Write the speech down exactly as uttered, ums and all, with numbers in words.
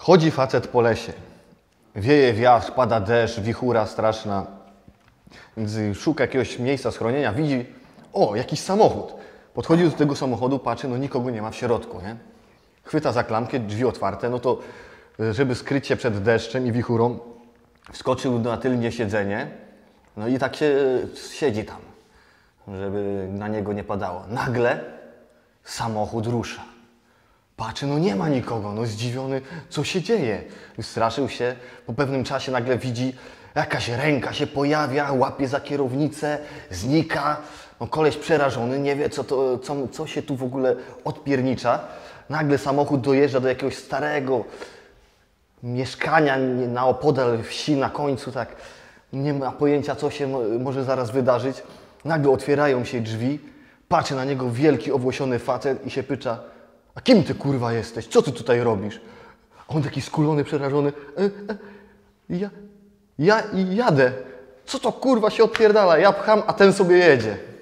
Chodzi facet po lesie. Wieje wiatr, pada deszcz, wichura straszna. Szuka jakiegoś miejsca schronienia, widzi, o, jakiś samochód. Podchodzi do tego samochodu, patrzy, no nikogo nie ma w środku, nie? Chwyta za klamkę, drzwi otwarte, no to żeby skryć się przed deszczem i wichurą, wskoczył na tylnie siedzenie, no i tak się siedzi tam, żeby na niego nie padało. Nagle samochód rusza. Patrzy, no nie ma nikogo, no zdziwiony, co się dzieje. Straszył się, po pewnym czasie nagle widzi, jakaś ręka się pojawia, łapie za kierownicę, znika. No koleś przerażony, nie wie, co, to, co, co się tu w ogóle odpiernicza. Nagle samochód dojeżdża do jakiegoś starego mieszkania na opodal wsi, na końcu, tak. Nie ma pojęcia, co się może zaraz wydarzyć. Nagle otwierają się drzwi, patrzy na niego wielki, owłosiony facet i się pyta: a kim ty, kurwa, jesteś? Co ty tutaj robisz? A on taki skulony, przerażony. E, e, ja, ja jadę. Co to, kurwa, się odpierdala? Ja pcham, a ten sobie jedzie.